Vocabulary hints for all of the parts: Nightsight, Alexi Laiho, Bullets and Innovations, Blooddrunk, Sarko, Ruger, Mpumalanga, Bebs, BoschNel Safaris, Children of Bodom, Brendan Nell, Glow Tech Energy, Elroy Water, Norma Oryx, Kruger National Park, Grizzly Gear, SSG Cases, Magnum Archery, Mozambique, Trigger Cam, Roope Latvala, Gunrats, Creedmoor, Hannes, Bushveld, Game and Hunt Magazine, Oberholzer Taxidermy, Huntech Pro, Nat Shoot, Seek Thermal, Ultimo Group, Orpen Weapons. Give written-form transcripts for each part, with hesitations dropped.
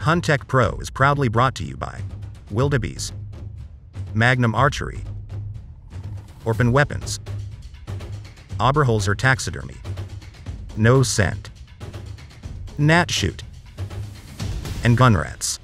Huntech Pro is proudly brought to you by Wildebees, Magnum Archery, Orpen Weapons, Oberholzer Taxidermy, No Scent, Nat Shoot, and Gunrats.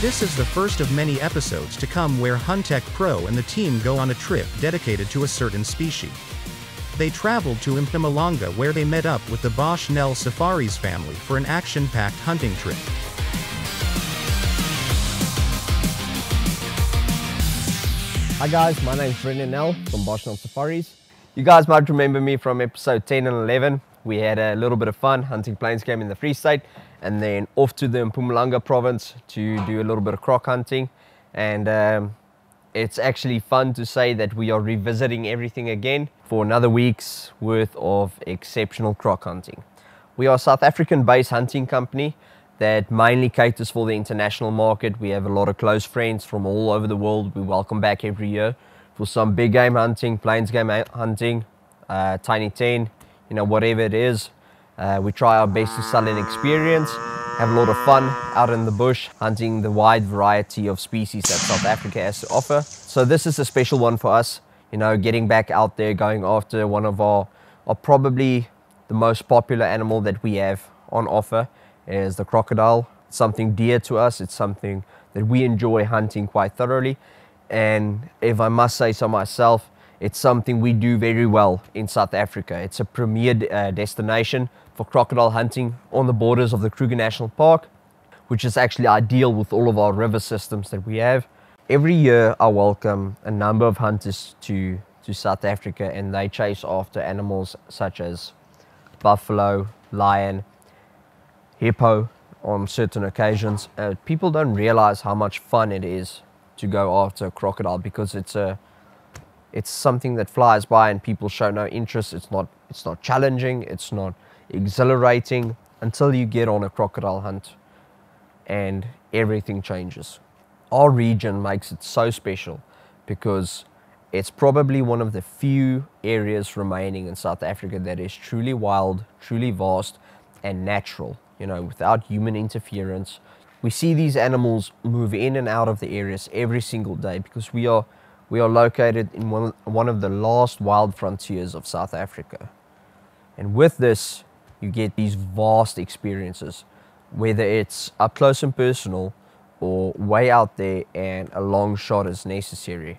This is the first of many episodes to come where Huntech Pro and the team go on a trip dedicated to a certain species. They traveled to Mpumalanga where they met up with the BoschNel Safaris family for an action-packed hunting trip. Hi guys, my name is Brendan Nell from BoschNel Safaris. You guys might remember me from episode 10 and 11. We had a little bit of fun hunting plains game in the Free State, and then off to the Mpumalanga province to do a little bit of croc hunting. And it's actually fun to say that we are revisiting everything again for another week's worth of exceptional croc hunting. We are a South African based hunting company that mainly caters for the international market. We have a lot of close friends from all over the world. We welcome back every year for some big game hunting, plains game hunting, tiny 10, you know, whatever it is. We try our best to sell an experience, have a lot of fun out in the bush, hunting the wide variety of species that South Africa has to offer. So this is a special one for us, you know, getting back out there, going after one of our probably the most popular animal that we have on offer is the crocodile. It's something dear to us, it's something that we enjoy hunting quite thoroughly. And if I must say so myself, it's something we do very well in South Africa. It's a premier destination for crocodile hunting on the borders of the Kruger National Park, which is actually ideal with all of our river systems that we have. Every year I welcome a number of hunters to South Africa, and they chase after animals such as buffalo, lion, hippo on certain occasions. People don't realize how much fun it is to go after a crocodile because it's something that flies by and people show no interest. It's not challenging, it's not exhilarating until you get on a crocodile hunt and everything changes. Our region makes it so special because it's probably one of the few areas remaining in South Africa that is truly wild, truly vast and natural, you know, without human interference. We see these animals move in and out of the areas every single day because we are located in one of the last wild frontiers of South Africa. And with this, you get these vast experiences, whether it's up close and personal or way out there and a long shot is necessary.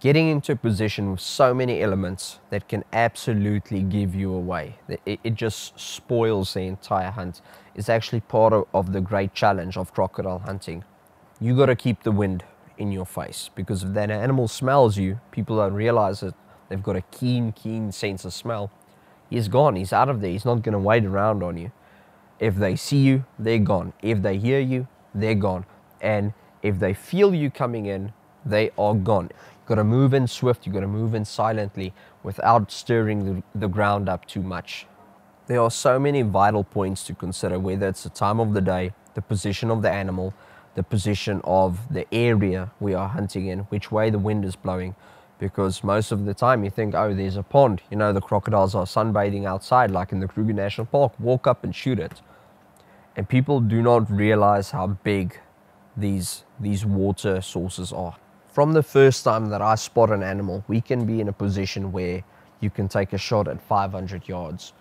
Getting into a position with so many elements that can absolutely give you away. It just spoils the entire hunt. It's actually part of the great challenge of crocodile hunting. You gotta keep the wind in your face because if that animal smells you, people don't realize it. They've got a keen sense of smell. He's gone, he's out of there, he's not going to wait around on you. If they see you, they're gone. If they hear you, they're gone. And if they feel you coming in, they are gone. You've got to move in swift, you've got to move in silently without stirring the ground up too much. There are so many vital points to consider, whether it's the time of the day, the position of the animal, the position of the area we are hunting in, which way the wind is blowing. Because most of the time you think, oh, there's a pond, you know, the crocodiles are sunbathing outside like in the Kruger National Park, walk up and shoot it. And people do not realize how big these water sources are. From the first time that I spot an animal, we can be in a position where you can take a shot at 500 yards.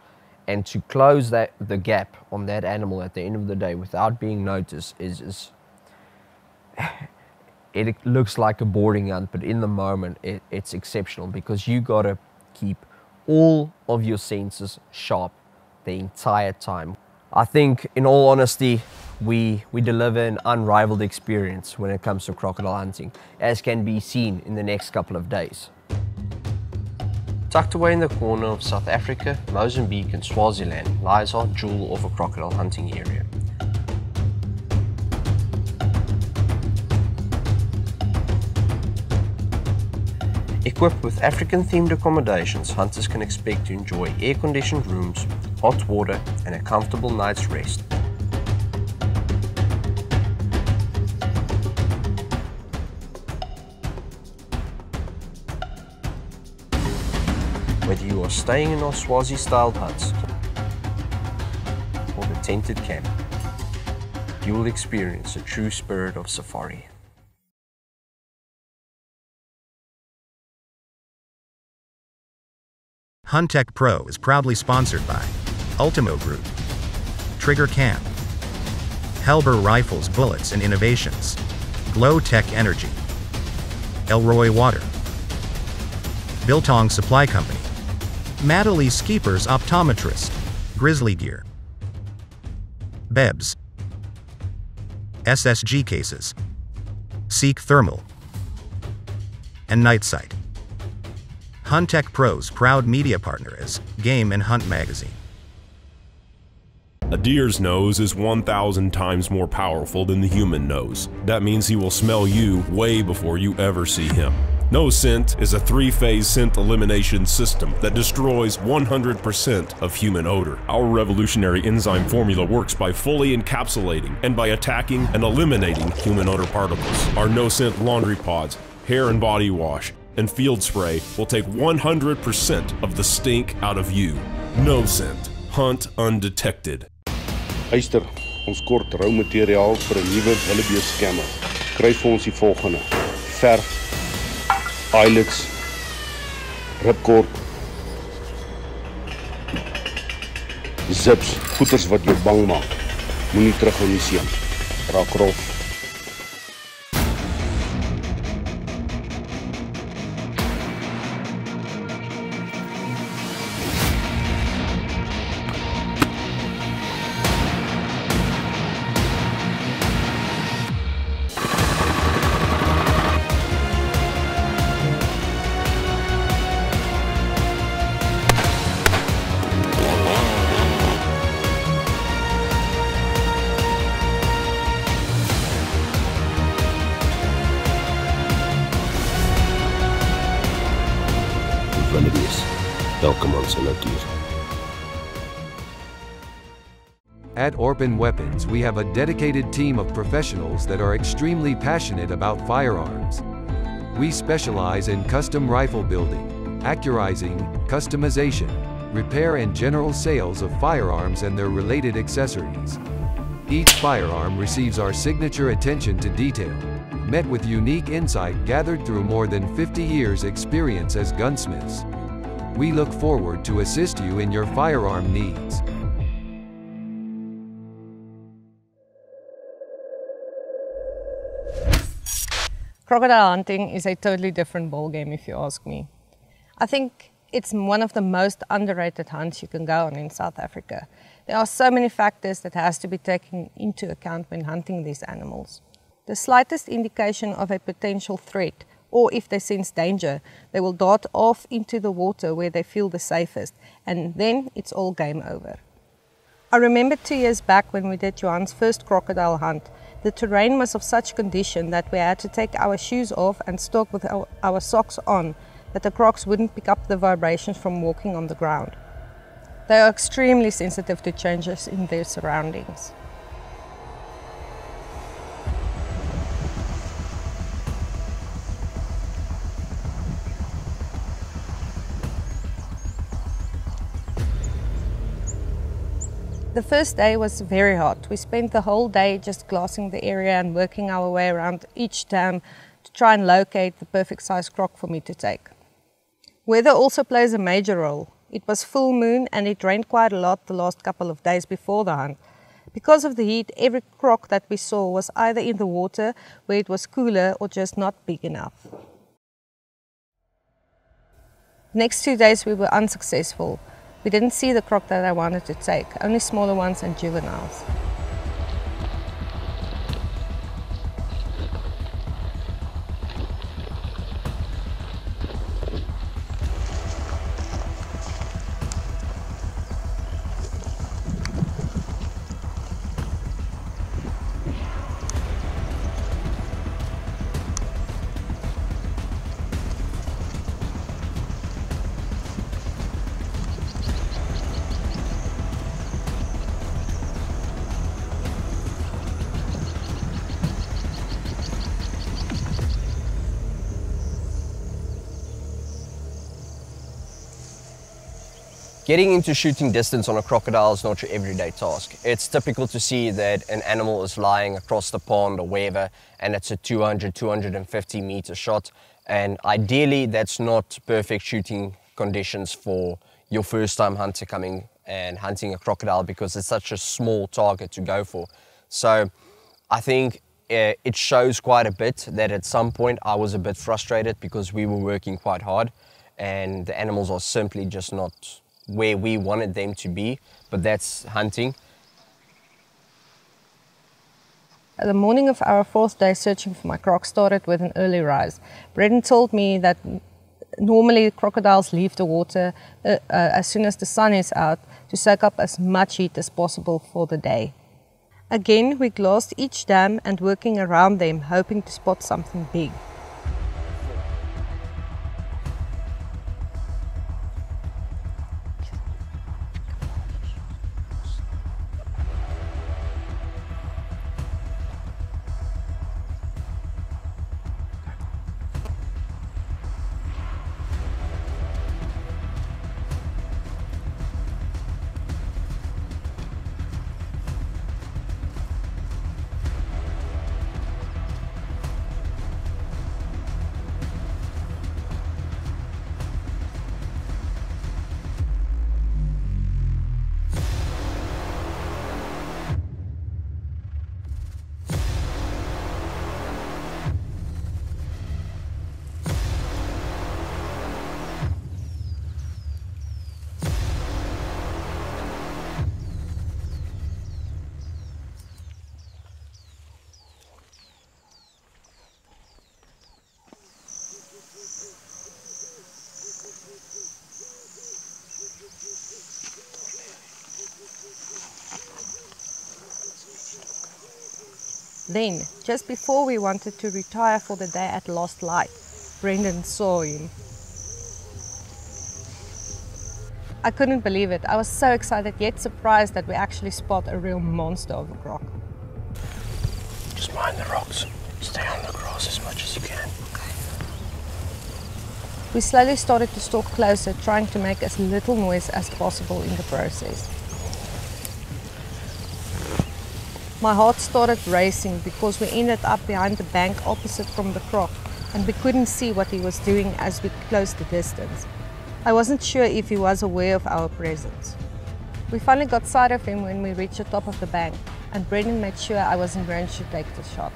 And to close the gap on that animal at the end of the day without being noticed is it looks like a boarding hunt, but in the moment it's exceptional because you gotta keep all of your senses sharp the entire time. I think, in all honesty, we deliver an unrivaled experience when it comes to crocodile hunting, as can be seen in the next couple of days. Tucked away in the corner of South Africa, Mozambique and Swaziland lies our jewel of a crocodile hunting area. Equipped with African-themed accommodations, hunters can expect to enjoy air-conditioned rooms, hot water and a comfortable night's rest. Whether you are staying in our Swazi-styled huts or the tented camp, you will experience the true spirit of safari. Huntech Pro is proudly sponsored by Ultimo Group, Trigger Cam, Helber Rifles, Bullets and Innovations, Glow Tech Energy, Elroy Water, Biltong Supply Company, Madalie Skeepers Optometrist, Grizzly Gear, Bebs, SSG Cases, Seek Thermal, and Nightsight. Huntech Pro's proud media partner is Game and Hunt Magazine. A deer's nose is 1,000 times more powerful than the human nose. That means he will smell you way before you ever see him. Nose scent is a three-phase scent elimination system that destroys 100% of human odor. Our revolutionary enzyme formula works by fully encapsulating and by attacking and eliminating human odor particles. Our nose scent laundry pods, hair and body wash, and field spray will take 100% of the stink out of you. Nose scent. Hunt undetected. Eyster, ons kort rou materiaal vir 'n nuwe Wildebees skammer. Kry vir ons die volgende: verf, eyelets, ripcord, zips, goeters wat jou bang maak. Moenie teruggaan nie seun. Raak rof. At Orpen Weapons, we have a dedicated team of professionals that are extremely passionate about firearms. We specialize in custom rifle building, accurizing, customization, repair and general sales of firearms and their related accessories. Each firearm receives our signature attention to detail, met with unique insight gathered through more than 50 years' experience as gunsmiths. We look forward to assist you in your firearm needs. Crocodile hunting is a totally different ballgame, if you ask me. I think it's one of the most underrated hunts you can go on in South Africa. There are so many factors that has to be taken into account when hunting these animals. The slightest indication of a potential threat, or if they sense danger, they will dart off into the water where they feel the safest, and then it's all game over. I remember 2 years back when we did Johan's first crocodile hunt, the terrain was of such condition that we had to take our shoes off and stalk with our socks on, that the crocs wouldn't pick up the vibrations from walking on the ground. They are extremely sensitive to changes in their surroundings. The first day was very hot. We spent the whole day just glassing the area and working our way around each dam to try and locate the perfect size croc for me to take. Weather also plays a major role. It was full moon and it rained quite a lot the last couple of days before the hunt, Because of the heat, every croc that we saw was either in the water where it was cooler or just not big enough. The next 2 days we were unsuccessful. We didn't see the croc that I wanted to take, only smaller ones and juveniles. Getting into shooting distance on a crocodile is not your everyday task. It's typical to see that an animal is lying across the pond or wherever, and it's a 200, 250 meter shot. And ideally, that's not perfect shooting conditions for your first time hunter coming and hunting a crocodile because it's such a small target to go for. So I think it shows quite a bit that at some point I was a bit frustrated because we were working quite hard and the animals are simply just not where we wanted them to be, but that's hunting. The morning of our fourth day searching for my croc started with an early rise. Brendan told me that normally crocodiles leave the water as soon as the sun is out to soak up as much heat as possible for the day. Again, we glassed each dam and working around them, hoping to spot something big. Then, just before we wanted to retire for the day at last light, Brendan saw him. I couldn't believe it. I was so excited yet surprised that we actually spot a real monster of a croc. Just mind the rocks. Stay on the grass as much as you can. Okay. We slowly started to stalk closer, trying to make as little noise as possible in the process. My heart started racing because we ended up behind the bank opposite from the croc and we couldn't see what he was doing as we closed the distance. I wasn't sure if he was aware of our presence. We finally got sight of him when we reached the top of the bank and Brendan made sure I was in range to take the shot.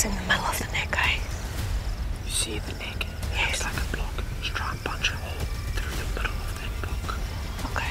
It's in the middle of the neck, eh? You see the neck? Yes. It's like a block. Just try and punch a hole through the middle of that block. Okay.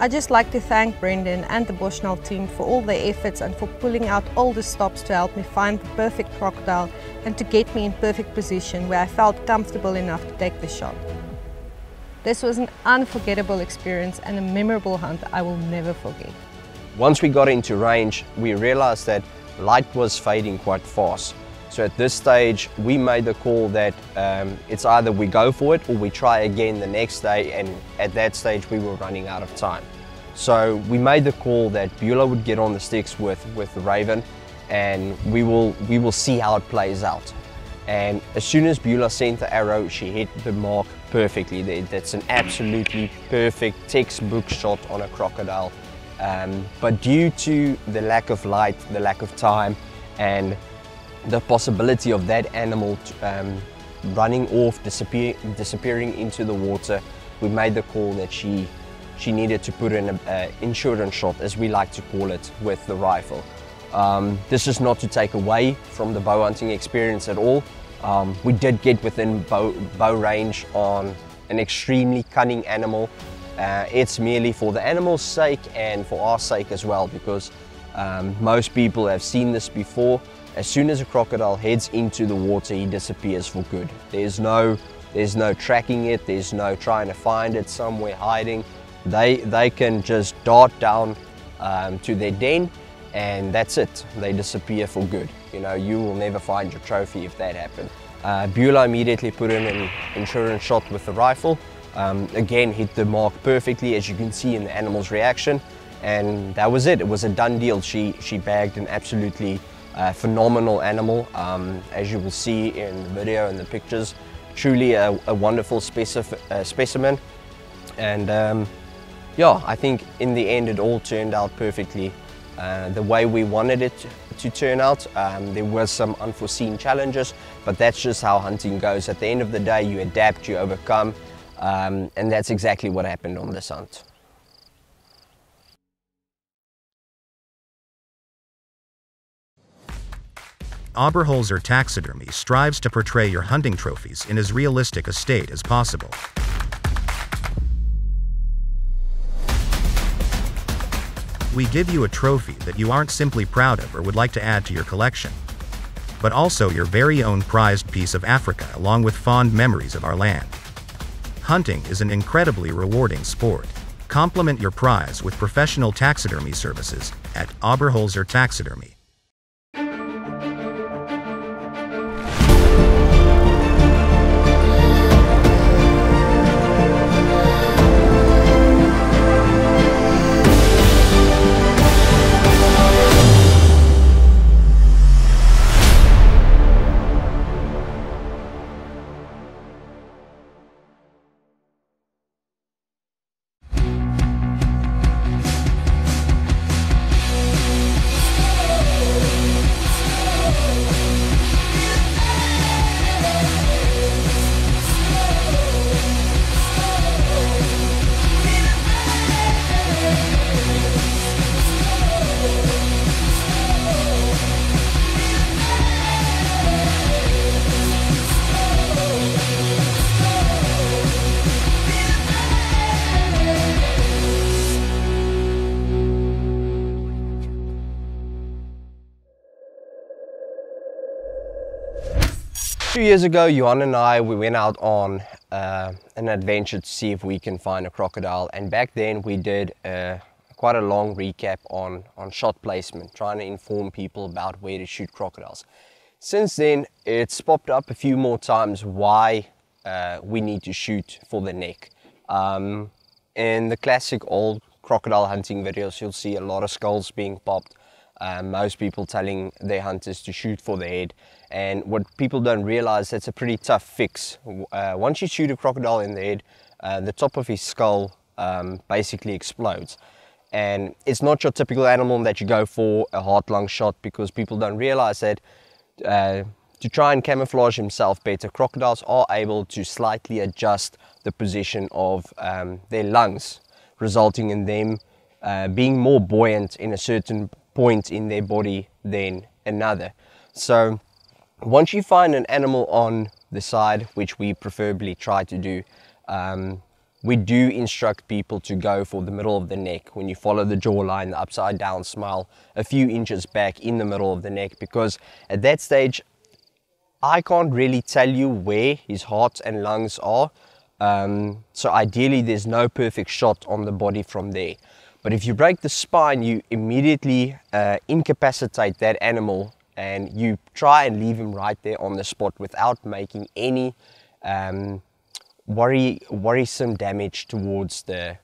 I'd just like to thank Brendan and the BoschNel team for all their efforts and for pulling out all the stops to help me find the perfect crocodile and to get me in perfect position where I felt comfortable enough to take the shot. This was an unforgettable experience and a memorable hunt I will never forget. Once we got into range, we realized that light was fading quite fast. So at this stage, we made the call that it's either we go for it or we try again the next day, and at that stage we were running out of time. So we made the call that Beulah would get on the sticks with the Raven, and we will see how it plays out. And as soon as Beulah sent the arrow, she hit the mark perfectly. That's an absolutely perfect textbook shot on a crocodile. But due to the lack of light, the lack of time, and the possibility of that animal running off, disappearing into the water, we made the call that she needed to put in an insurance shot, as we like to call it, with the rifle. This is not to take away from the bow hunting experience at all. We did get within bow range on an extremely cunning animal. It's merely for the animal's sake and for our sake as well, because most people have seen this before. As soon as a crocodile heads into the water, he disappears for good. There's no tracking it, there's no trying to find it somewhere hiding. They can just dart down to their den, and that's it. They disappear for good. You know, you will never find your trophy if that happened. Beulah immediately put in an insurance shot with the rifle. Again, hit the mark perfectly, as you can see in the animal's reaction. And that was it. It was a done deal. She bagged an absolutely phenomenal animal, as you will see in the video and the pictures. Truly a wonderful specimen, and yeah, I think in the end it all turned out perfectly the way we wanted it to turn out. There were some unforeseen challenges, but that's just how hunting goes. At the end of the day, you adapt, you overcome, and that's exactly what happened on this hunt. Oberholzer Taxidermy strives to portray your hunting trophies in as realistic a state as possible. We give you a trophy that you aren't simply proud of or would like to add to your collection, but also your very own prized piece of Africa, along with fond memories of our land. Hunting is an incredibly rewarding sport. Complement your prize with professional taxidermy services at Oberholzer Taxidermy. Two years ago, Johan and I, we went out on an adventure to see if we can find a crocodile, and back then we did quite a long recap on shot placement, trying to inform people about where to shoot crocodiles. Since then, it's popped up a few more times why we need to shoot for the neck. In the classic old crocodile hunting videos, you'll see a lot of skulls being popped. Most people telling their hunters to shoot for the head, and what people don't realize, that's a pretty tough fix. Once you shoot a crocodile in the head, the top of his skull basically explodes, and it's not your typical animal that you go for a heart-lung shot, because people don't realize that to try and camouflage himself better, crocodiles are able to slightly adjust the position of their lungs, resulting in them being more buoyant in a certain point in their body than another. So once you find an animal on the side, which we preferably try to do, we do instruct people to go for the middle of the neck. When you follow the jawline, the upside down smile, a few inches back in the middle of the neck, because at that stage I can't really tell you where his heart and lungs are, so ideally there's no perfect shot on the body from there. But if you break the spine, you immediately incapacitate that animal, and you try and leave him right there on the spot without making any worrisome damage towards the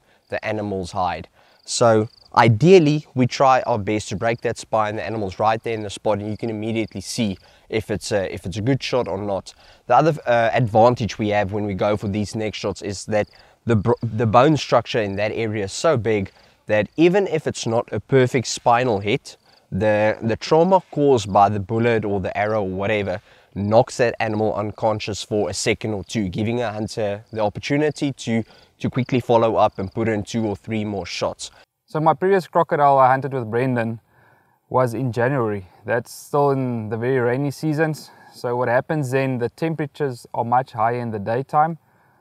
animal's hide. So ideally we try our best to break that spine, the animal's right there in the spot, and you can immediately see if it's a good shot or not. The other advantage we have when we go for these neck shots is that the bone structure in that area is so big that even if it's not a perfect spinal hit, the trauma caused by the bullet or the arrow or whatever knocks that animal unconscious for a second or two, giving a hunter the opportunity to quickly follow up and put in 2 or 3 more shots. So my previous crocodile I hunted with Brendan was in January. That's still in the very rainy seasons. So what happens then, the temperatures are much higher in the daytime.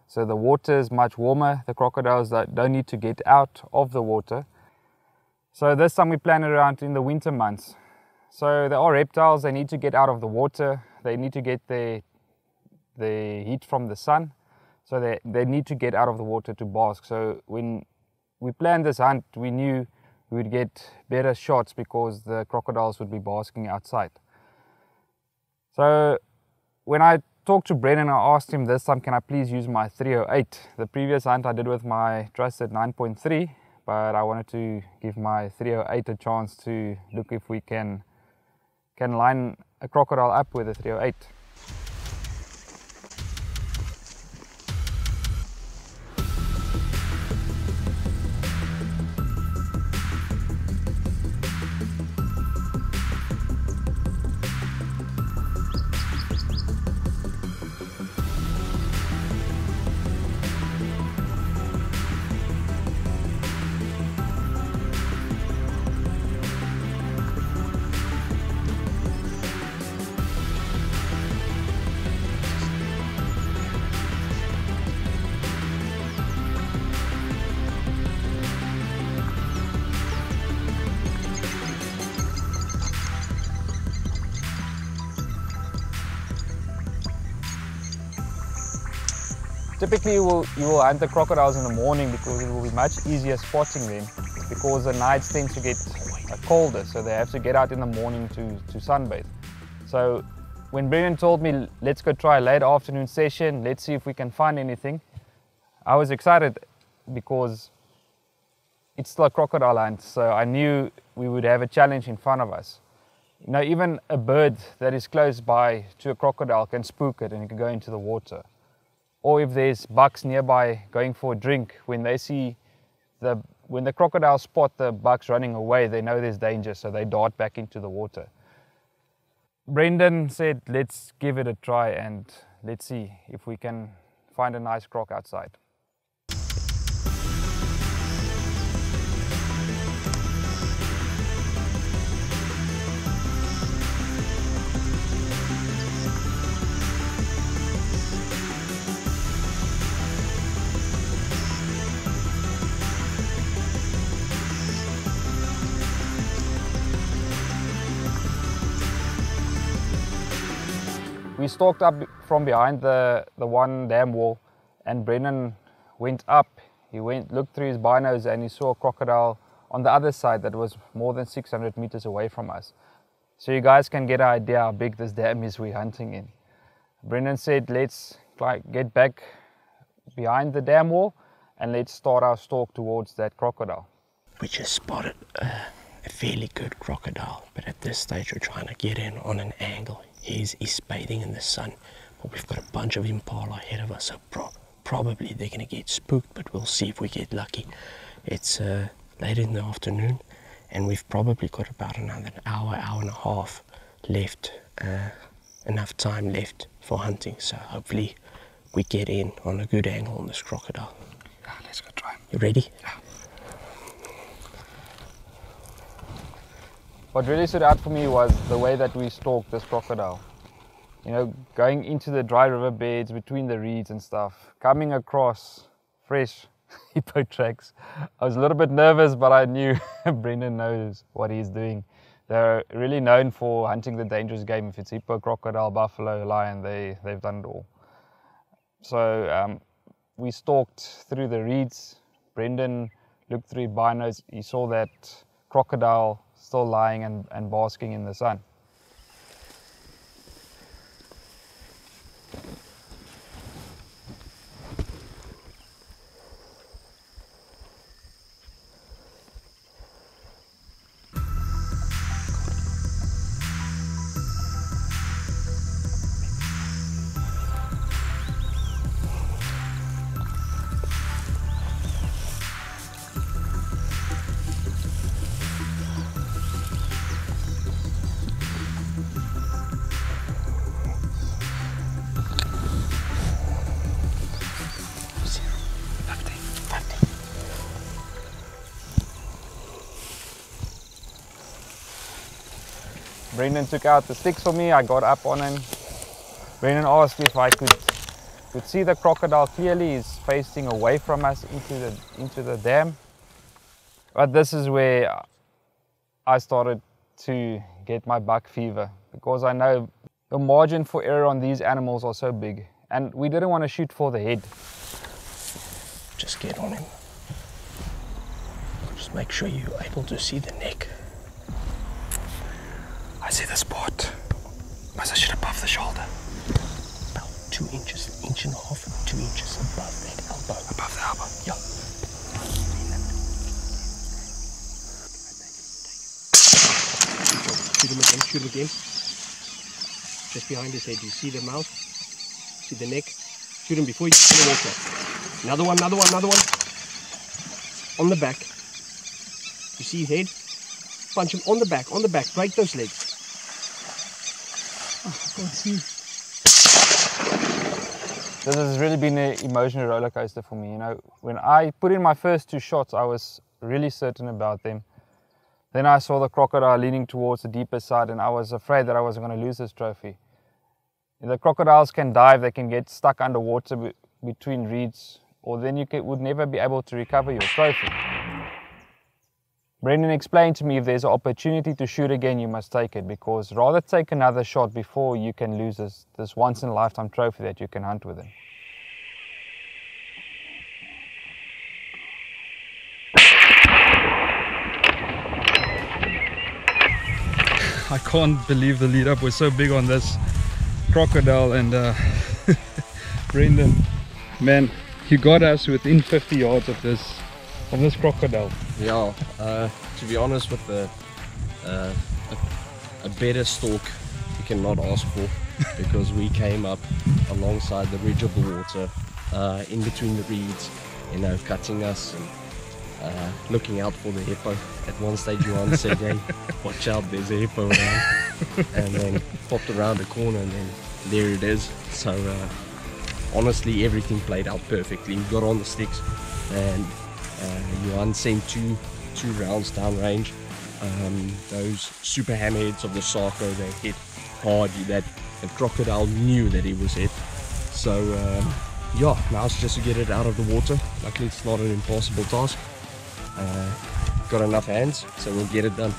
So the water is much warmer. The crocodiles don't need to get out of the water. So this time we plan around in the winter months. So there are reptiles, they need to get out of the water. They need to get the heat from the sun. So they need to get out of the water to bask. So when we planned this hunt, we knew we would get better shots because the crocodiles would be basking outside. So when I talked to Brendan, I asked him this time, can I please use my 308? The previous hunt I did with my trusted 9.3, but I wanted to give my 308 a chance to look if we can line a crocodile up with a 308. Typically you will hunt the crocodiles in the morning because it will be much easier spotting them, because the nights tend to get colder, so they have to get out in the morning to sunbathe. So when Brendan told me, let's go try a late afternoon session, let's see if we can find anything, I was excited because it's still a crocodile hunt, so I knew we would have a challenge in front of us. You know, even a bird that is close by to a crocodile can spook it and it can go into the water. Or if there's bucks nearby going for a drink, when they see when the crocodiles spot the bucks running away, they know there's danger, so they dart back into the water. Brendan said, let's give it a try and let's see if we can find a nice croc outside. We stalked up from behind the one dam wall, and Brendan went up. He looked through his binos and he saw a crocodile on the other side that was more than 600 meters away from us. So you guys can get an idea how big this dam is we're hunting in. Brendan said, let's get back behind the dam wall and let's start our stalk towards that crocodile. We just spotted a fairly good crocodile, but at this stage we're trying to get in on an angle. He's bathing in the sun, but we've got a bunch of impala ahead of us, so probably they're going to get spooked, but we'll see if we get lucky. It's later in the afternoon, and we've probably got about another hour, hour and a half left, enough time left for hunting. So hopefully we get in on a good angle on this crocodile. Yeah, let's go try him. You ready? Yeah. What really stood out for me was the way that we stalked this crocodile. You know, going into the dry riverbeds, between the reeds and stuff, coming across fresh hippo tracks. I was a little bit nervous, but I knew Brendan knows what he's doing. They're really known for hunting the dangerous game. If it's hippo, crocodile, buffalo, lion, they've done it all. So we stalked through the reeds. Brendan looked through binos. He saw that crocodile still lying and basking in the sun. Brendan took out the sticks for me. I got up on him. Brendan asked if I could see the crocodile clearly. He's facing away from us into the dam. But this is where I started to get my buck fever, because I know the margin for error on these animals are so big, and we didn't want to shoot for the head. Just get on him. Just make sure you're able to see the neck. I see the spot. Position above the shoulder. About 2 inches, inch and a half, 2 inches above that elbow. Above the elbow? Yeah. Shoot him again, shoot him again. Just behind his head, you see the mouth, see the neck. Shoot him before you kill him also. Another one, another one, another one. On the back. You see his head? Punch him on the back, break those legs. Oh, I can't see. This has really been an emotional roller coaster for me. You know, when I put in my first two shots, I was really certain about them. Then I saw the crocodile leaning towards the deeper side, and I was afraid that I wasn't going to lose this trophy. The crocodiles can dive, they can get stuck underwater between reeds, or then you would never be able to recover your trophy. Brendan explained to me, if there's an opportunity to shoot again, you must take it, because rather take another shot before you can lose this once-in-a-lifetime trophy that you can hunt with him. I can't believe the lead-up was so big on this crocodile, and Brendan, man, you got us within 50 yards of this. Of this crocodile. Yeah, to be honest, with a better stalk you cannot ask for, because we came up alongside the ridge of the water, in between the reeds, you know, cutting us and looking out for the hippo. At one stage Johan said, hey, watch out, there's a hippo around. And then popped around the corner, and then there it is. So honestly, everything played out perfectly. We got on the sticks, and Johan sent two rounds downrange. Those super hammerheads of the Sarko, they hit hard. That the crocodile knew that he was hit. So yeah, now it's just to get it out of the water. Luckily it's not an impossible task. Got enough hands, so we'll get it done.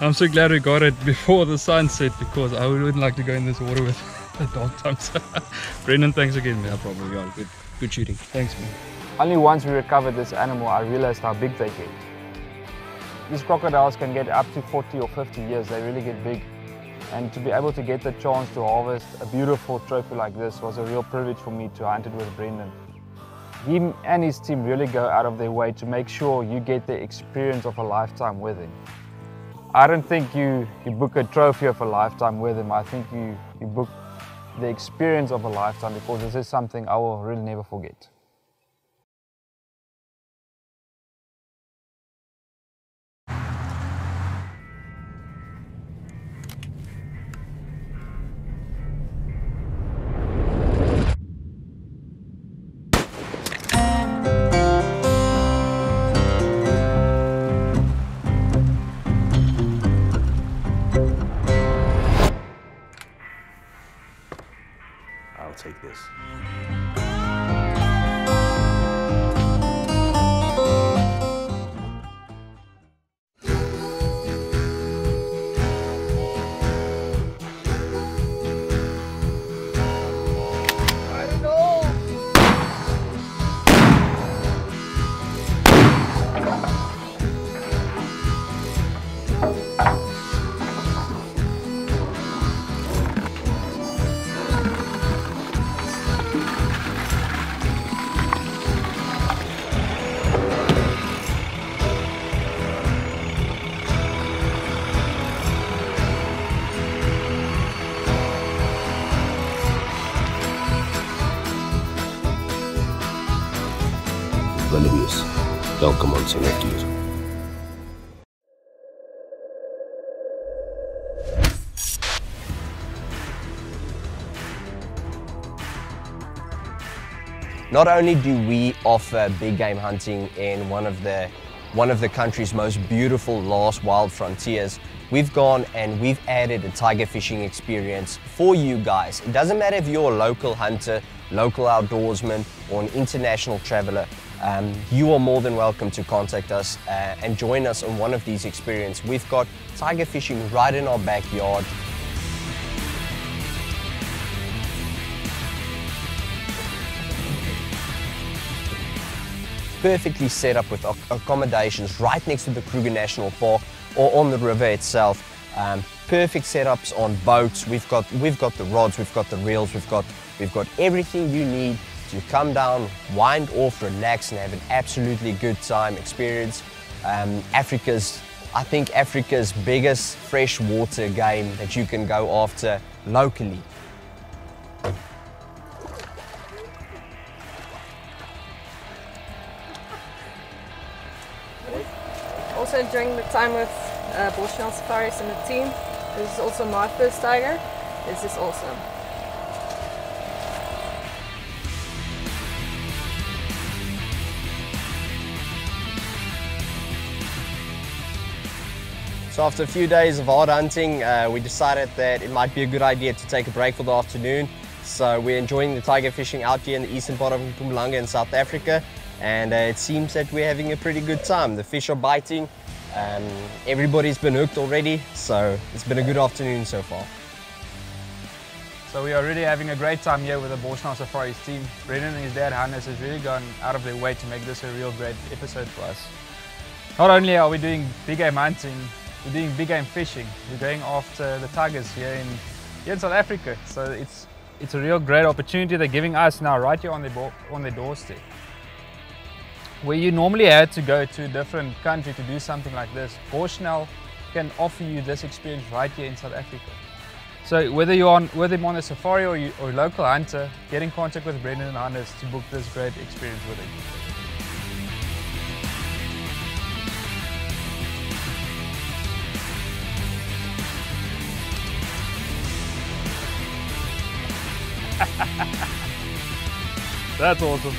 I'm so glad we got it before the sunset, because I wouldn't like to go in this water with a dog tongue. So Brendan, thanks again, man. No problem, Johan. Good shooting. Thanks, man. Only once we recovered this animal, I realized how big they get. These crocodiles can get up to 40 or 50 years, they really get big. And to be able to get the chance to harvest a beautiful trophy like this was a real privilege for me to hunt it with Brendan. Him and his team really go out of their way to make sure you get the experience of a lifetime with him. I don't think you book a trophy of a lifetime with him. I think you book the experience of a lifetime, because this is something I will really never forget. take this. Wildebees, welcome on Select User. Not only do we offer big game hunting in one of the country's most beautiful last wild frontiers, we've gone and we've added a tiger fishing experience for you guys. It doesn't matter if you're a local hunter, local outdoorsman, or an international traveler. You are more than welcome to contact us and join us on one of these experiences. We've got tiger fishing right in our backyard. Perfectly set up with accommodations right next to the Kruger National Park or on the river itself. Perfect setups on boats. We've got the rods, we've got the reels, we've got everything you need to come down, wind off, relax, and have an absolutely good time experience. I think Africa's biggest freshwater game that you can go after locally. Also during the time with BoschNel Safaris and the team, this is also my first tiger. This is awesome. So after a few days of hard hunting, we decided that it might be a good idea to take a break for the afternoon. So we're enjoying the tiger fishing out here in the eastern part of Mpumalanga in South Africa. And it seems that we're having a pretty good time. The fish are biting, everybody's been hooked already. So it's been a good afternoon so far. So we are really having a great time here with the BoschNel Safaris team. Brendan and his dad Hannes has really gone out of their way to make this a real great episode for us. Not only are we doing big game hunting, we're doing big game fishing. We're going after the tigers here in South Africa. So it's a real great opportunity they're giving us now right here on their doorstep. Where you normally had to go to a different country to do something like this, BoschNel can offer you this experience right here in South Africa. So whether you're on a safari or a local hunter, get in contact with Brendan and Hannes to book this great experience with him. That's awesome.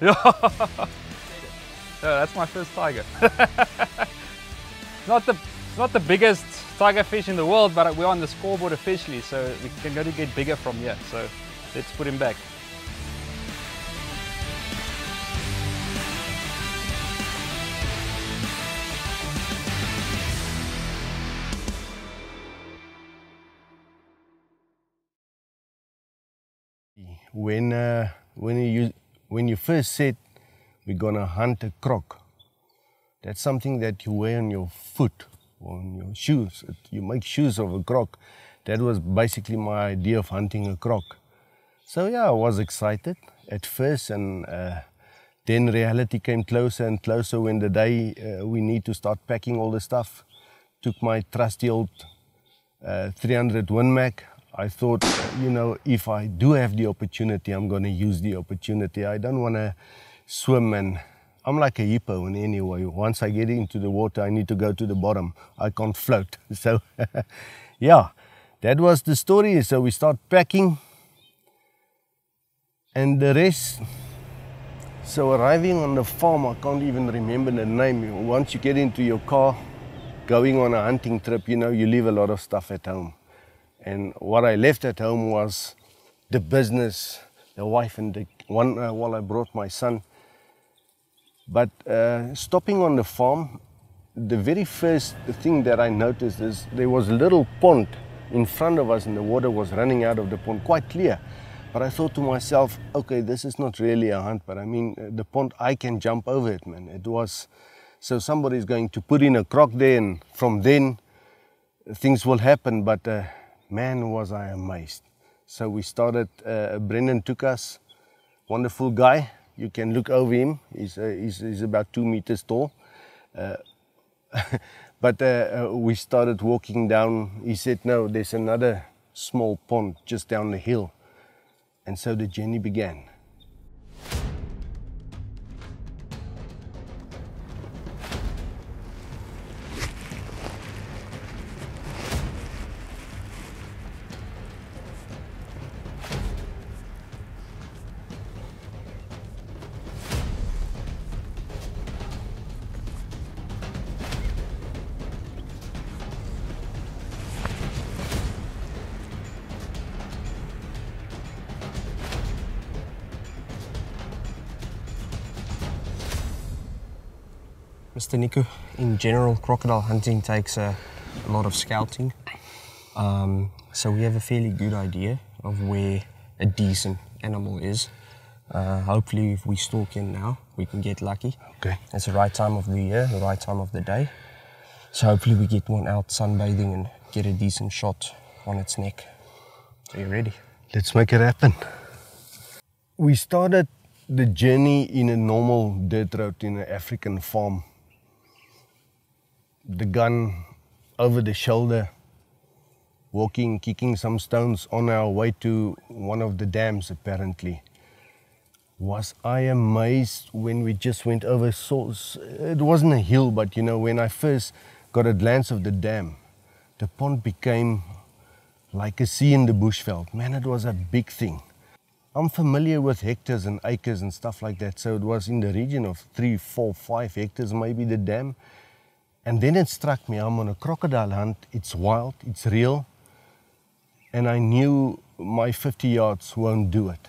Yeah, that's my first tiger. Not the biggest tiger fish in the world, but we're on the scoreboard officially, so we can go to get bigger from here. So let's put him back. When you first said we're gonna hunt a croc, that's something that you wear on your foot or on your shoes. You make shoes of a croc. That was basically my idea of hunting a croc. So yeah, I was excited at first, and then reality came closer and closer when the day we need to start packing all the stuff. Took my trusty old 300 Win Mag. I thought, you know, if I do have the opportunity, I'm going to use the opportunity. I don't want to swim, and I'm like a hippo in any way. Once I get into the water, I need to go to the bottom. I can't float. So, yeah, that was the story. So we start packing and the rest. So arriving on the farm, I can't even remember the name. Once you get into your car, going on a hunting trip, you know, you leave a lot of stuff at home. And what I left at home was the business, the wife, and the one while I brought my son. But stopping on the farm, the very first thing that I noticed is there was a little pond in front of us, and the water was running out of the pond, quite clear. But I thought to myself, okay, this is not really a hunt, but I mean, the pond, I can jump over it, man. It was, so somebody's going to put in a croc there, and from then things will happen. But man, was I amazed. So we started, Brendan took us, wonderful guy. You can look over him, he's about 2 meters tall. We started walking down. He said, no, there's another small pond just down the hill. And so the journey began. Mr. Nico, in general, crocodile hunting takes a lot of scouting, so we have a fairly good idea of where a decent animal is. Hopefully, if we stalk in now, we can get lucky. Okay. It's the right time of the year, the right time of the day, so hopefully we get one out sunbathing and get a decent shot on its neck. So you ready? Let's make it happen. We started the journey in a normal dirt road in an African farm. The gun over the shoulder, walking, kicking some stones on our way to one of the dams apparently. Was I amazed when we just went over, it wasn't a hill, but you know, when I first got a glance of the dam, the pond became like a sea in the bushveld. Man, it was a big thing. I'm familiar with hectares and acres and stuff like that, so it was in the region of 3, 4, 5 hectares maybe, the dam. And then it struck me, I'm on a crocodile hunt, it's wild, it's real, and I knew my 50 yards won't do it.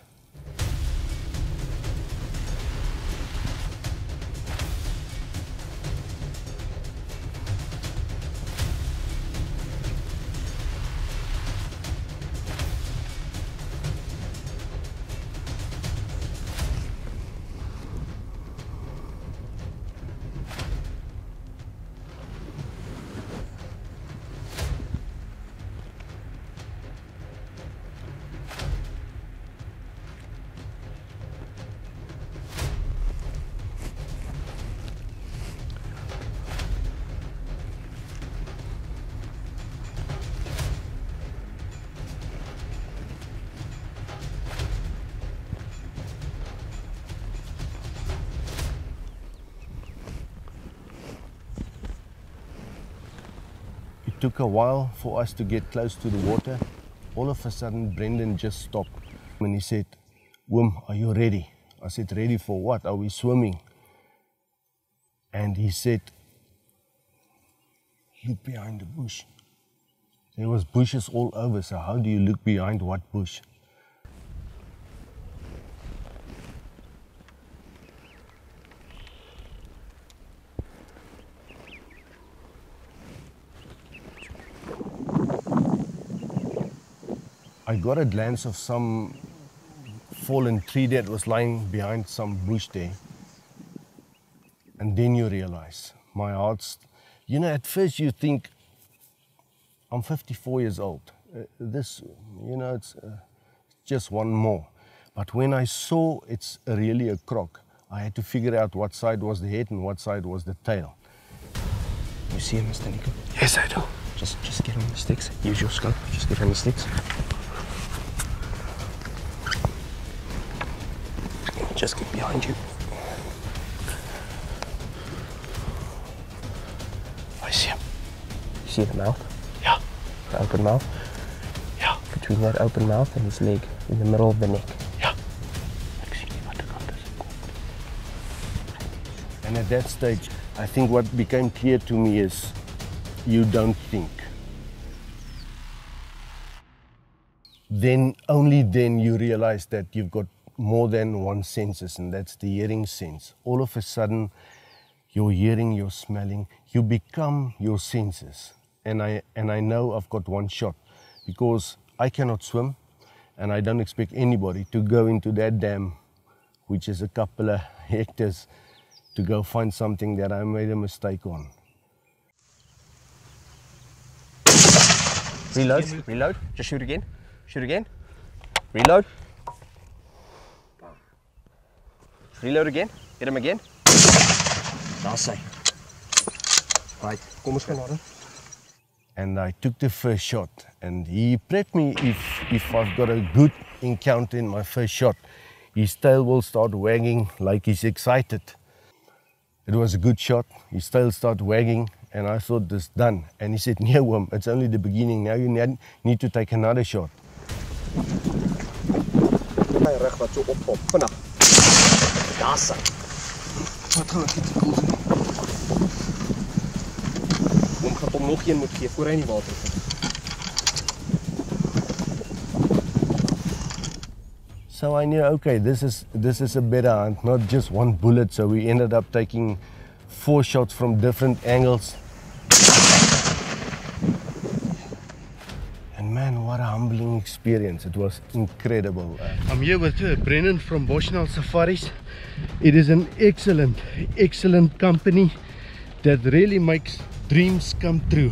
It took a while for us to get close to the water. All of a sudden, Brendan just stopped and he said, Wim, are you ready? I said, ready for what? Are we swimming? And he said, look behind the bush. There was bushes all over, so how do you look behind what bush? I got a glance of some fallen tree that was lying behind some bush there. And then you realize, my heart's... You know, at first you think, I'm 54 years old. This, you know, it's just one more. But when I saw it's really a croc, I had to figure out what side was the head and what side was the tail. You see him, Mr. Nico? Yes, I do. Just get on the sticks. Use your scope. Just get on the sticks. Just get behind you. I see him. You see the mouth? Yeah. The open mouth? Yeah. Between that open mouth and his leg, in the middle of the neck. Yeah. And at that stage, I think what became clear to me is you don't think, then only then you realize that you've got more than one senses, and that's the hearing sense. All of a sudden, you're hearing, you're smelling, you become your senses. And I know I've got one shot because I cannot swim, and I don't expect anybody to go into that dam, which is a couple of hectares, to go find something that I made a mistake on. Reload, reload, just shoot again, reload. Reload again, hit him again. That's it. Right, come on, Scanada. And I took the first shot, and he prepped me if I've got a good encounter in my first shot. His tail will start wagging like he's excited. It was a good shot, his tail started wagging, and I thought this done. And he said, "No, Wim, it's only the beginning, now you need to take another shot." That's it. Wat gaan ek dit koel doen? Hom gaan hom nog een moet gee voor hy in die water val. So I knew, okay, this is a better hunt, not just one bullet. So we ended up taking 4 shots from different angles. And man, what a humbling experience. It was incredible. I'm here with Brendan from BoschNel Safaris. It is an excellent, excellent company that really makes dreams come true.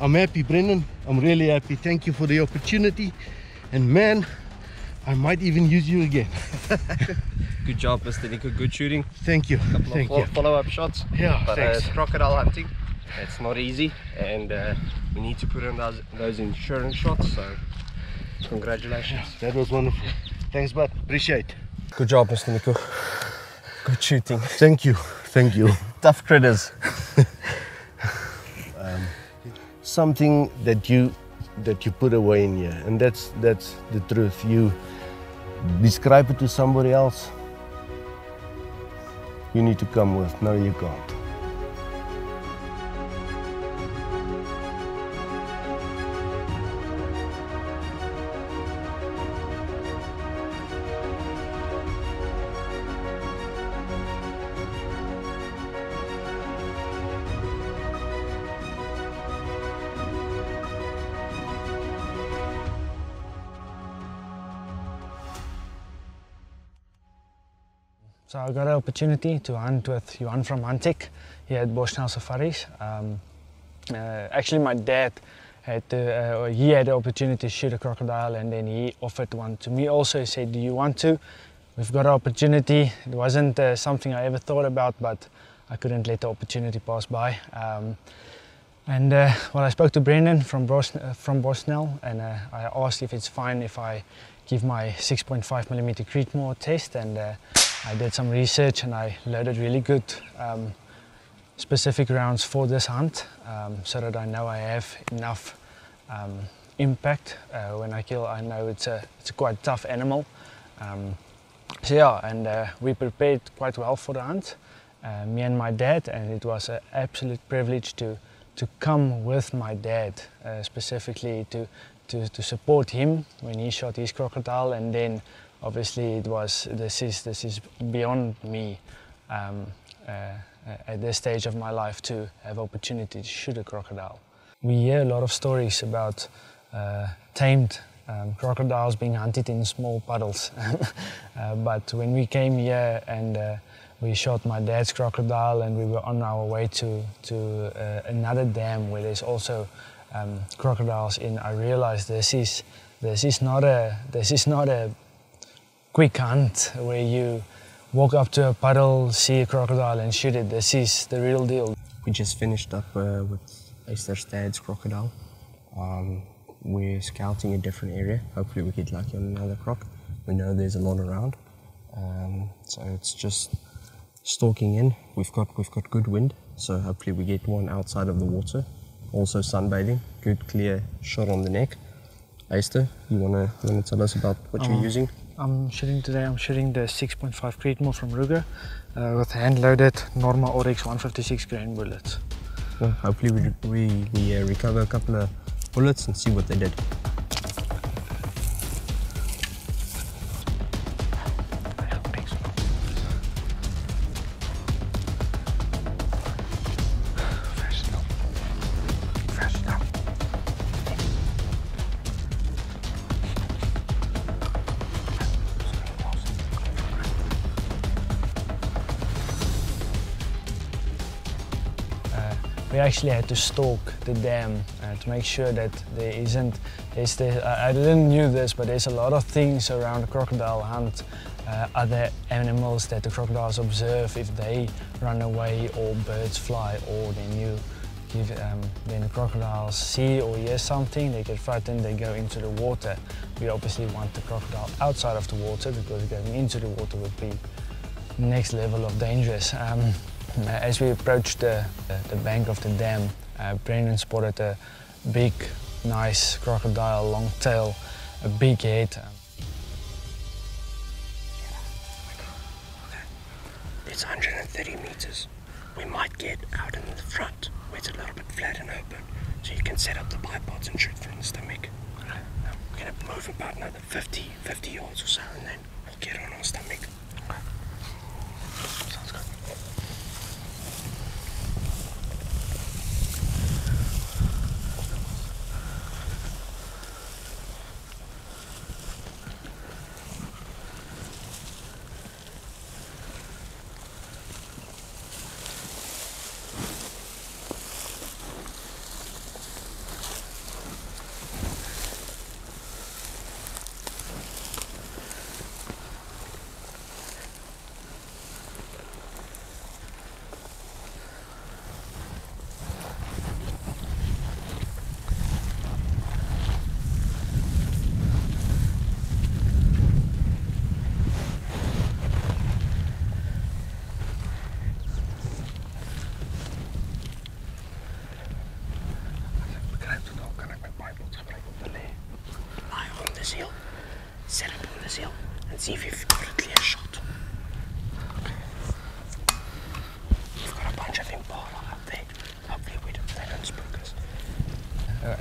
I'm happy, Brendan. I'm really happy. Thank you for the opportunity. And man, I might even use you again. Good job, Mr. Nico. Good shooting. Thank you. A couple of follow-up shots. Yeah, but thanks. Crocodile hunting. It's not easy, and we need to put in those insurance shots, so congratulations. Yes, that was wonderful. Thanks, bud. Appreciate. Good job, Mr. Nico. Good shooting. Thank you. Thank you. Tough critters. Something that you put away in here, and that's the truth. You describe it to somebody else, you need to come with. No, you can't. So I got an opportunity to hunt with Johan from Huntech here at BoschNel Safaris. Actually, my dad had the opportunity to shoot a crocodile, and then he offered one to me also. He said, "Do you want to? We've got an opportunity." It wasn't something I ever thought about, but I couldn't let the opportunity pass by. Well, I spoke to Brendan from BoschNel, and I asked if it's fine if I give my 6.5mm Creedmoor test, and I did some research and I loaded really good specific rounds for this hunt, so that I know I have enough impact when I kill. I know it's a quite tough animal, so yeah, and we prepared quite well for the hunt, me and my dad, and it was an absolute privilege to come with my dad, specifically to support him when he shot his crocodile. And then obviously, it was this is beyond me at this stage of my life to have opportunity to shoot a crocodile. We hear a lot of stories about tamed crocodiles being hunted in small puddles, but when we came here and we shot my dad's crocodile, and we were on our way to another dam where there's also crocodiles in, I realized this is not a quick hunt where you walk up to a puddle, see a crocodile and shoot it. This is the real deal. We just finished up with Esther's dad's crocodile. We're scouting a different area. Hopefully we get lucky on another croc. We know there's a lot around. So it's just stalking in. We've got good wind, so hopefully we get one outside of the water. Also sunbathing, good clear shot on the neck. Esther, you wanna tell us about what you're using? I'm shooting today. I'm shooting the 6.5 Creedmoor from Ruger with hand-loaded Norma Oryx 156 grain bullets. Well, hopefully we recover a couple of bullets and see what they did. We actually had to stalk the dam to make sure that there isn't. I didn't knew this, but there's a lot of things around the crocodile hunt, other animals that the crocodiles observe if they run away or birds fly, or then you give then the crocodiles see or hear something, they get frightened, they go into the water. We obviously want the crocodile outside of the water because going into the water would be next level of dangerous. As we approached the bank of the dam, Brendan spotted a big, nice crocodile, long tail, a big head. It's 130 meters. We might get out in the front where it's a little bit flat and open, so you can set up the bipods and shoot from the stomach. Okay. We're going to move about another 50 yards or so, and then we'll get on our stomach. Okay. Sounds good. See if you've got a clear shot. Okay. You've got a bunch of impala up there. Hopefully they don't spook us.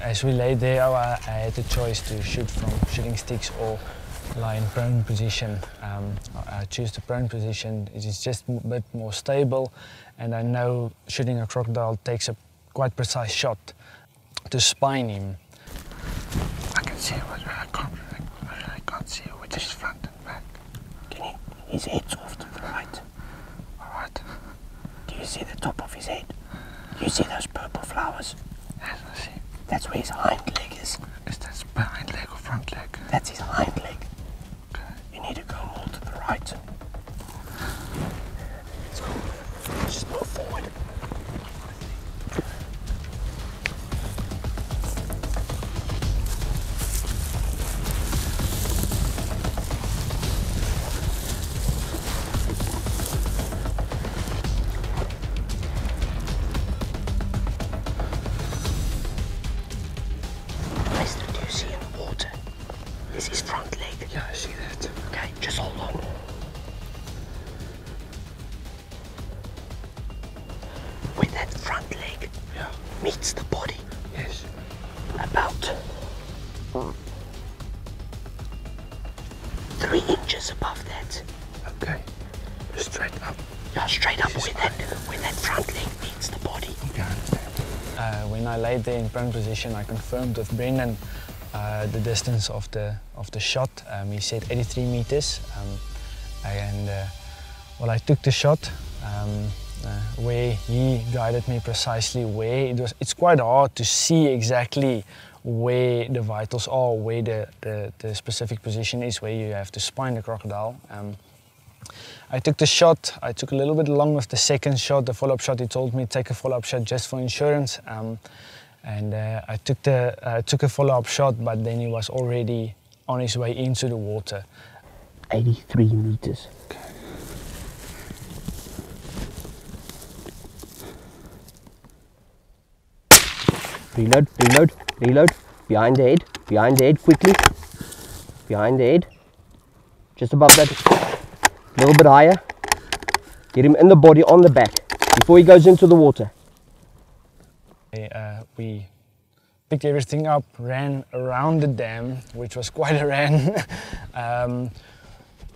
As we lay there, I had the choice to shoot from shooting sticks or lie in prone position. I choose the prone position. It is just a bit more stable, and I know shooting a crocodile takes a quite precise shot to spine him. I can see it. I can't see it with his front. His head's off to the right. Alright. Do you see the top of his head? Do you see those purple flowers? Yes, I see. That's where his hind leg is. Is that behind leg or front leg? That's his hind leg. Okay. You need to go more to the right. Let's go. Just move forward. There in prone position, I confirmed with Brendan the distance of the shot. He said 83 meters, and well, I took the shot where he guided me precisely where it was. It's quite hard to see exactly where the vitals are, where the specific position is, where you have to spine the crocodile. I took the shot. I took a little bit long with the second shot, the follow-up shot. He told me take a follow-up shot just for insurance. I took a follow-up shot, but then he was already on his way into the water. 83 meters. Okay. Reload, reload, reload. Behind the head, quickly. Behind the head. Just above that. A little bit higher. Get him in the body, on the back, before he goes into the water. We picked everything up, ran around the dam, which was quite a run.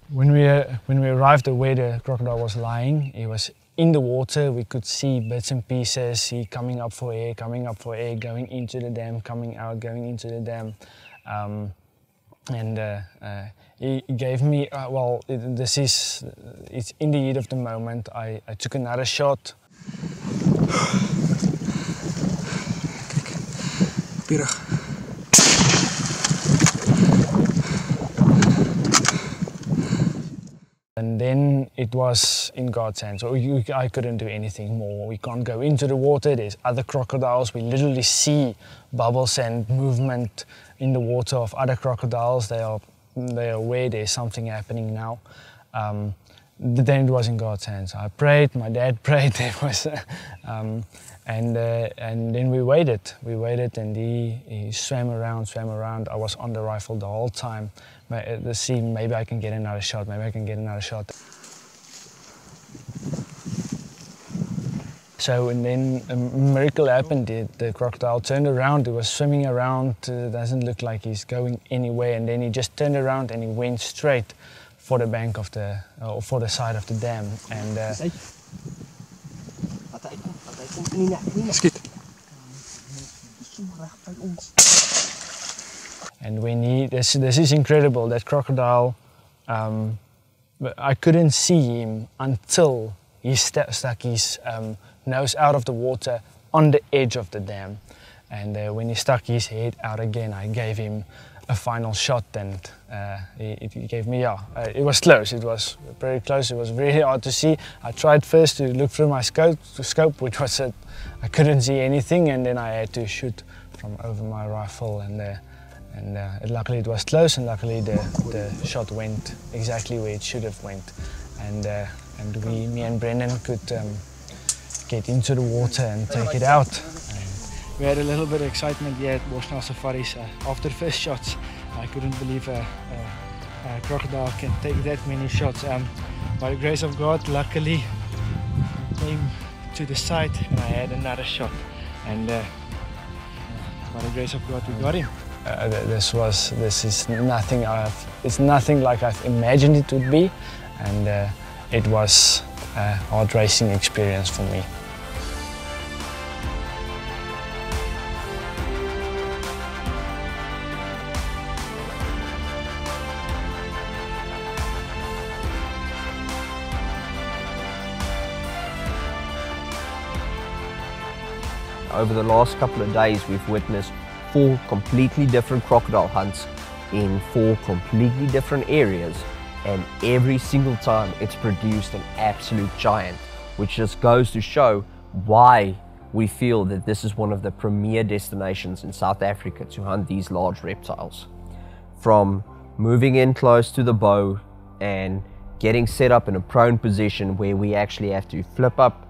When we arrived at where the crocodile was lying, it was in the water. We could see bits and pieces, see coming up for air, going into the dam, coming out, going into the dam. It gave me, it's in the heat of the moment. I took another shot. Kijk, and then it was in God's hands. So I couldn't do anything more. We can't go into the water. There's other crocodiles. We literally see bubbles and movement in the water of other crocodiles. They are aware there's something happening now. Then it was in God's hands. I prayed. My dad prayed. There was, and then we waited. And he swam around. I was on the rifle the whole time. The scene, maybe I can get another shot, So, and then a miracle happened. The crocodile turned around, it was swimming around, doesn't look like he's going anywhere, and then he just turned around and he went straight for the bank of the, or for the side of the dam. And, when he, this is incredible, that crocodile, I couldn't see him until he stuck his nose out of the water on the edge of the dam. And when he stuck his head out again, I gave him a final shot, and he gave me, it was close, it was very close, it was very hard to see. I tried first to look through my scope, which was, I couldn't see anything, and then I had to shoot from over my rifle, and luckily it was close, and luckily the shot went exactly where it should have went, and me and Brendan could get into the water and take it out. We had a little bit of excitement here at BoschNel Safaris after first shots. I couldn't believe a crocodile can take that many shots. By the grace of God, luckily came to the side and I had another shot. And by the grace of God, we got him. This is nothing. It's nothing like I've imagined it would be, and it was a hard racing experience for me. Over the last couple of days, we've witnessed 4 completely different crocodile hunts in 4 completely different areas, and every single time it's produced an absolute giant, which just goes to show why we feel that this is one of the premier destinations in South Africa to hunt these large reptiles. From moving in close to the bow and getting set up in a prone position where we actually have to flip up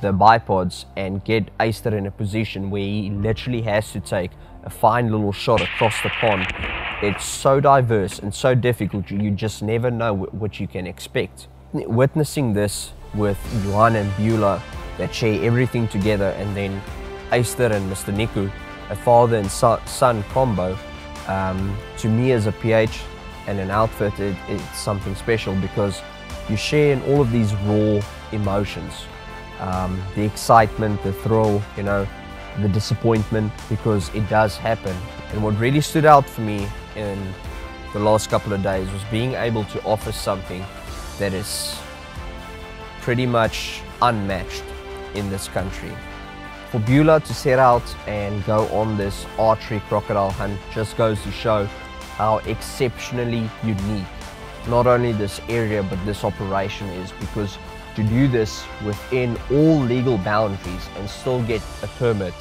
the bipods and get Aster in a position where he literally has to take a fine little shot across the pond. It's so diverse and so difficult, you just never know what you can expect. Witnessing this with Johan and Beulah that share everything together, and then Aster and Mr. Niku, a father and son combo, to me as a PH and an outfit, it's something special because you share in all of these raw emotions. The excitement, the thrill, you know, the disappointment, because it does happen. And what really stood out for me in the last couple of days was being able to offer something that is pretty much unmatched in this country. For Beulah to set out and go on this archery crocodile hunt just goes to show how exceptionally unique not only this area but this operation is, because to do this within all legal boundaries and still get a permit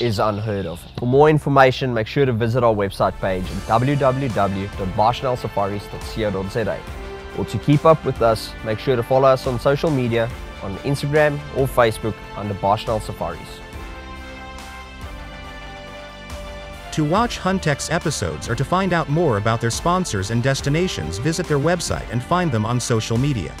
is unheard of. For more information, make sure to visit our website page at www.boschnelsafaris.co.za, or to keep up with us, make sure to follow us on social media on Instagram or Facebook under BoschNel Safaris. To watch Huntech's episodes or to find out more about their sponsors and destinations, visit their website and find them on social media.